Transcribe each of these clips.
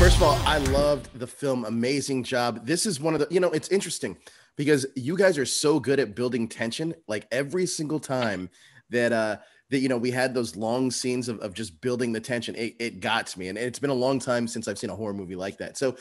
First of all, I loved the film. Amazing job. This is one of the, you know, it's interesting because you guys are so good at building tension. Like every single time that, that, you know, we had those long scenes of just building the tension, it got to me. And it's been a long time since I've seen a horror movie like that. So,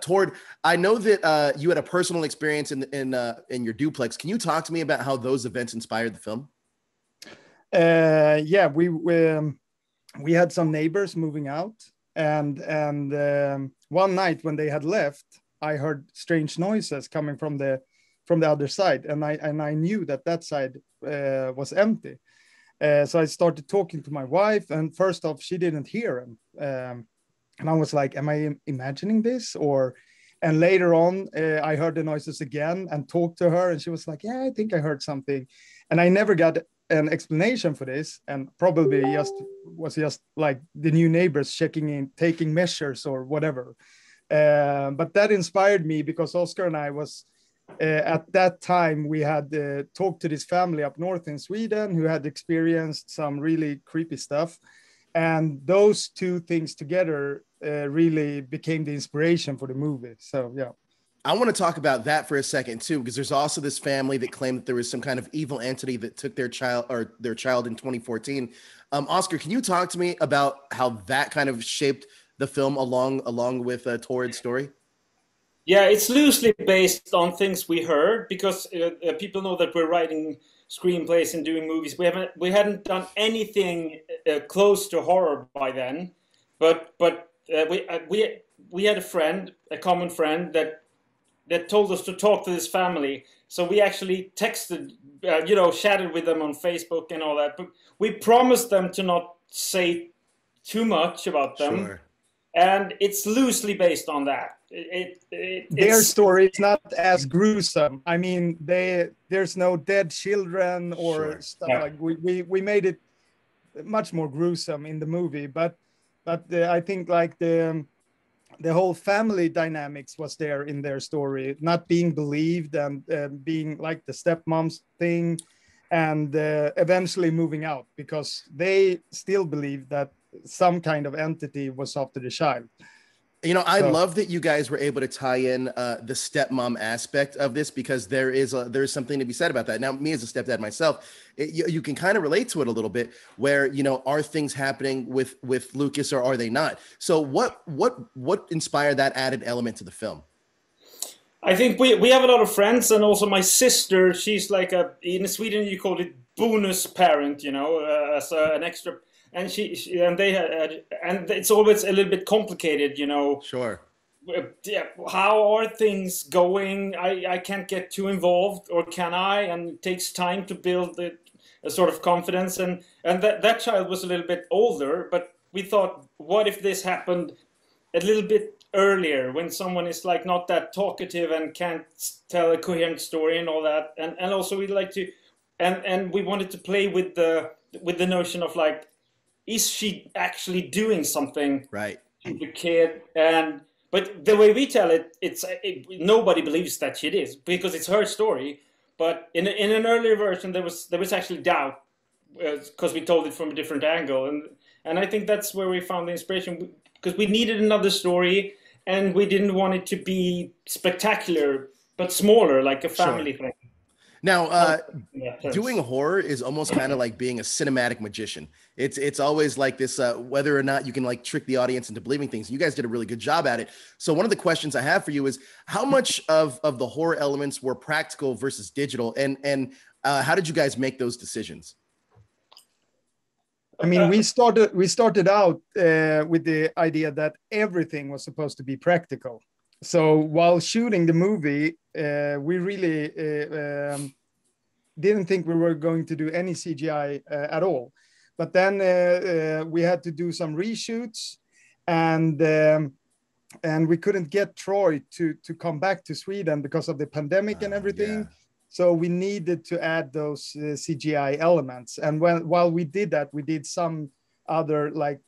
Tord, I know that you had a personal experience in your duplex. Can you talk to me about how those events inspired the film? Yeah, we had some neighbors moving out. And one night when they had left, I heard strange noises coming from the other side, and I knew that side was empty. So I started talking to my wife, and first off, she didn't hear him, and I was like, "Am I imagining this?" Or, and later on, I heard the noises again and talked to her, and she was like, "Yeah, I think I heard something," and I never got an explanation for this, and probably was just like the new neighbors checking in, taking measures or whatever. But that inspired me because Oscar and I was at that time, we had talked to this family up north in Sweden who had experienced some really creepy stuff. And those two things together really became the inspiration for the movie. So, yeah. I want to talk about that for a second too, because there's also this family that claimed that there was some kind of evil entity that took their child in 2014. Oscar, can you talk to me about how that kind of shaped the film along with Tord's story? Yeah, it's loosely based on things we heard because people know that we're writing screenplays and doing movies. We hadn't done anything close to horror by then, but we had a common friend that told us to talk to this family. So we actually texted, chatted with them on Facebook and all that. But we promised them to not say too much about them. Sure. And it's loosely based on that. Their story is not as gruesome. I mean, there's no dead children or sure. stuff yeah. like we made it much more gruesome in the movie. But I think like the whole family dynamics was there in their story, not being believed and being like the stepmom's thing and eventually moving out because they still believed that some kind of entity was after the child. You know, I love that you guys were able to tie in the stepmom aspect of this because there's something to be said about that. Now, me as a stepdad myself, you can kind of relate to it a little bit where, you know, are things happening with Lucas or are they not? So what inspired that added element to the film? I think we have a lot of friends, and also my sister, she's like in Sweden, you call it bonus parent, you know, as an extra. And she and they had, and it's always a little bit complicated, you know. Sure. How are things going? I can't get too involved, or can I? And it takes time to build a sort of confidence. And that child was a little bit older, but we thought, what if this happened a little bit earlier when someone is like not that talkative and can't tell a coherent story and all that? And also we'd like to, and we wanted to play with the notion of like, is she actually doing something right to the kid? But the way we tell it, nobody believes that she is because it's her story. But in an earlier version, there was actually doubt because we told it from a different angle, and I think that's where we found the inspiration because we needed another story, and we didn't want it to be spectacular but smaller, like a family sure. thing. Now, doing horror is almost kind of like being a cinematic magician. It's always like this, whether or not you can like trick the audience into believing things. You guys did a really good job at it. So one of the questions I have for you is how much of the horror elements were practical versus digital? And how did you guys make those decisions? I mean, we started out with the idea that everything was supposed to be practical. So while shooting the movie, we really didn't think we were going to do any CGI at all. But then we had to do some reshoots, and we couldn't get Troy to come back to Sweden because of the pandemic and everything. Yeah. So we needed to add those CGI elements. And while we did that, we did some other like...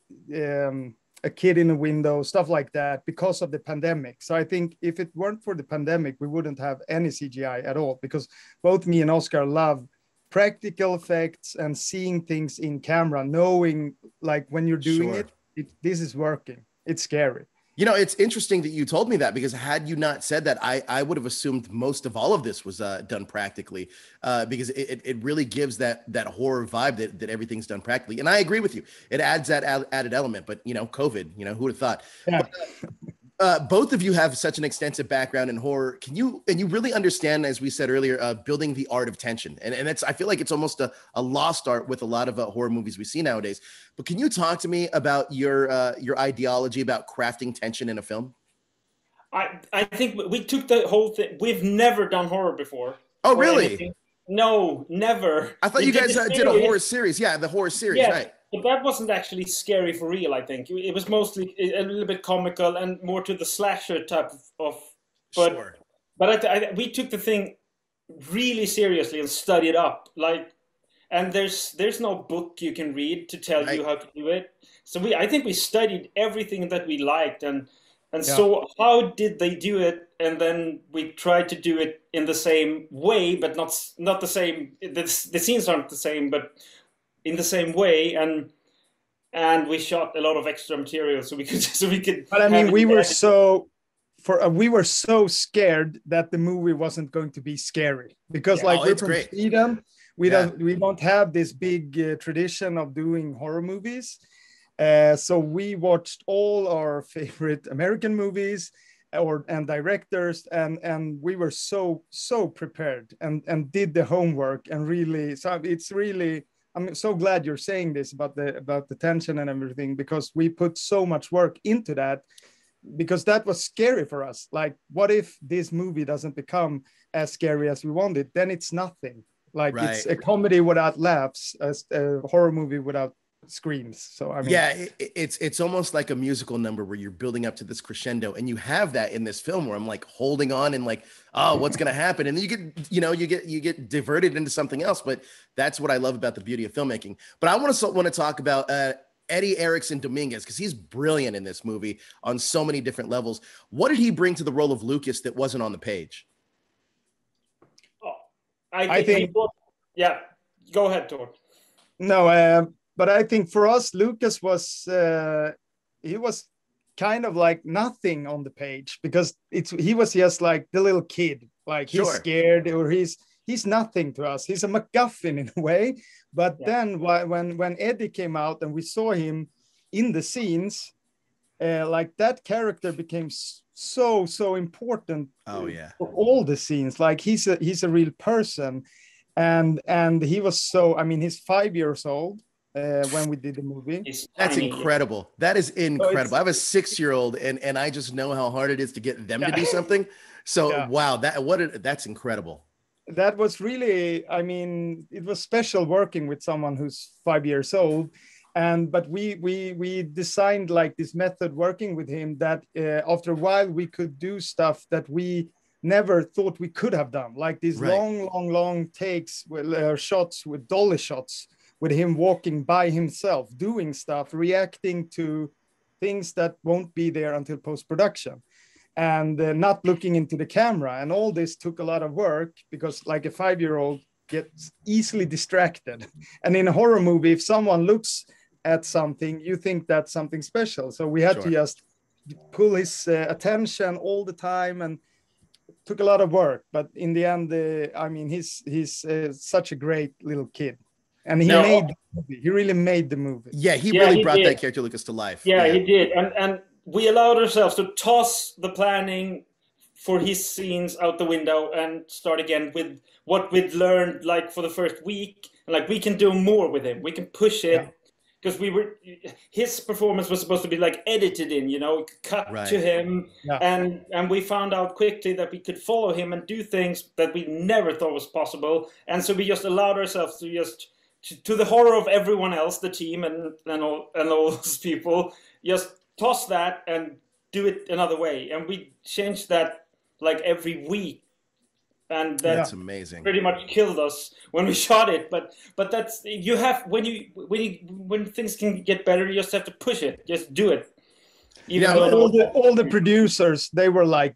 a kid in a window, stuff like that, because of the pandemic. So I think if it weren't for the pandemic, we wouldn't have any CGI at all, because both me and Oscar love practical effects and seeing things in camera, knowing like when you're doing sure. This is working. It's scary. You know, it's interesting that you told me that, because had you not said that, I would have assumed most of all of this was done practically, because it really gives that horror vibe that everything's done practically. And I agree with you. It adds that added element. But, you know, COVID, you know, who would have thought? Yeah. But, both of you have such an extensive background in horror. And you really understand, as we said earlier, building the art of tension. And I feel like it's almost a lost art with a lot of horror movies we see nowadays. But can you talk to me about your ideology about crafting tension in a film? I think we took the whole thing. We've never done horror before. Oh, really? Anything. No, never. I thought you guys did a horror series. Yeah, the horror series, yeah. Right. But that wasn't actually scary for real, I think. It was mostly a little bit comical and more to the slasher type of... But, sure. But we took the thing really seriously and studied up. Like, and there's no book you can read to tell you how to do it. So I think we studied everything that we liked. And yeah. So how did they do it? And then we tried to do it in the same way, but not the same. The scenes aren't the same, but... in the same way, and we shot a lot of extra material so we could. But I mean, we were so scared that the movie wasn't going to be scary, because we're from Sweden, we don't have this big tradition of doing horror movies, so we watched all our favorite American movies and directors, and we were so prepared and did the homework, and really, so it's really. I'm so glad you're saying this about the tension and everything, because we put so much work into that, because that was scary for us. Like, what if this movie doesn't become as scary as we wanted? Then it's nothing. Like, it's a comedy without laughs, a horror movie without screams. So I mean, yeah, it's almost like a musical number where you're building up to this crescendo, and you have that in this film where I'm like holding on and like, oh, what's gonna happen? And you get diverted into something else. But that's what I love about the beauty of filmmaking. But I want to talk about Eddie Erickson Dominguez, because he's brilliant in this movie on so many different levels. What did he bring to the role of Lucas that wasn't on the page? Oh, I think go ahead, Tord. No, but I think for us, Lucas was, he was kind of like nothing on the page, because he was just like the little kid, like he's scared, or he's nothing to us. He's a MacGuffin in a way. But then when Eddie came out and we saw him in the scenes, like that character became so important. Oh yeah, for all the scenes. Like he's a real person, and he was so. I mean, he's 5 years old. When we did the movie. That's incredible. That is incredible. I have a 6-year-old and I just know how hard it is to get them to do something. So, wow, that's incredible. That was really, I mean, it was special working with someone who's 5 years old. But we designed like this method working with him that after a while we could do stuff that we never thought we could have done. Like these long takes with shots, with dolly shots, with him walking by himself, doing stuff, reacting to things that won't be there until post-production, and not looking into the camera. And all this took a lot of work, because like a 5-year-old gets easily distracted. And in a horror movie, if someone looks at something, you think that's something special. So we had to just pull his attention all the time, and it took a lot of work. But in the end, I mean, he's such a great little kid. And he really made the movie. Yeah, he really brought that character Lucas to life. Yeah, he did. And we allowed ourselves to toss the planning for his scenes out the window and start again with what we'd learned like for the first week. Like, we can do more with him. We can push it, because his performance was supposed to be like edited in, you know, cut to him. Yeah. And we found out quickly that we could follow him and do things that we never thought was possible. And so we just allowed ourselves to just... to the horror of everyone else, the team and all those people, just toss that and do it another way. And we changed that like every week. And that's amazing. Pretty much killed us when we shot it. But that's, you have, when things can get better, you just have to push it. Just do it. Even all the producers, they were like,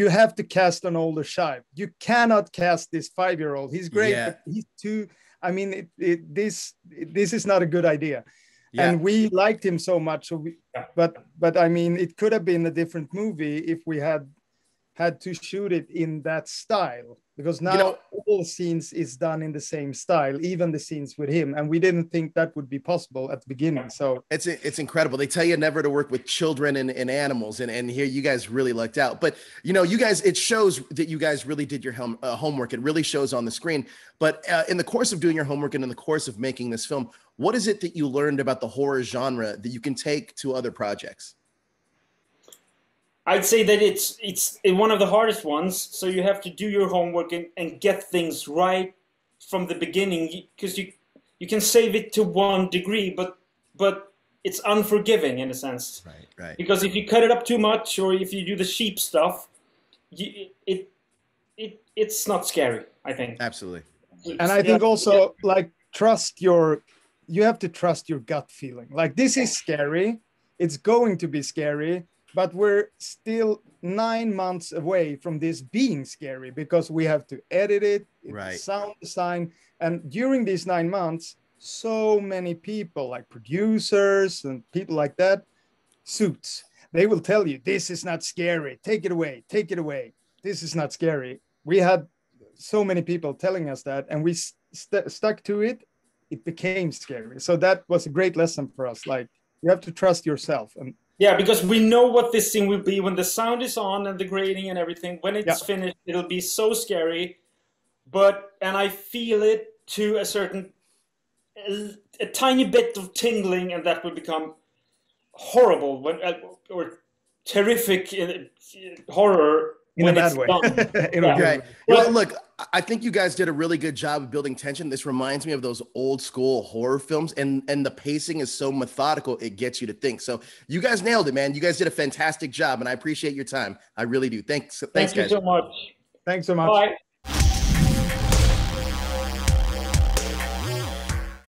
you have to cast an older child. You cannot cast this 5-year-old. He's great, but he's too. I mean, this is not a good idea. Yeah. And we liked him so much. So we, but I mean, it could have been a different movie if we had to shoot it in that style, because now all scenes is done in the same style, even the scenes with him. And we didn't think that would be possible at the beginning. So it's incredible. They tell you never to work with children and animals. And here you guys really lucked out, but you know, you guys, it shows that you guys really did your homework. It really shows on the screen, but in the course of doing your homework and in the course of making this film, what is it that you learned about the horror genre that you can take to other projects? I'd say that it's one of the hardest ones. So you have to do your homework and get things right from the beginning, because you can save it to one degree, but it's unforgiving in a sense. Right, right. Because if you cut it up too much, or if you do the sheep stuff, it's not scary, I think. Absolutely. And I think also, like, you have to trust your gut feeling. Like, this is scary. It's going to be scary. But we're still 9 months away from this being scary, because we have to edit it, right, sound design. And during these 9 months, so many people, like producers and people like that, suits, they will tell you, this is not scary. Take it away. Take it away. This is not scary. We had so many people telling us that, and we stuck to it. It became scary. So that was a great lesson for us. Like, you have to trust yourself. And yeah, because we know what this thing will be when the sound is on and the grading and everything. When it's finished, it'll be so scary. And I feel it to a certain, a tiny bit of tingling, and that will become horrible or terrific horror. In a bad way. Okay. Well, look, I think you guys did a really good job of building tension. This reminds me of those old school horror films, and the pacing is so methodical, it gets you to think. So you guys nailed it, man. You guys did a fantastic job, and I appreciate your time. I really do. Thanks. Thank you so much. Thanks so much. Bye.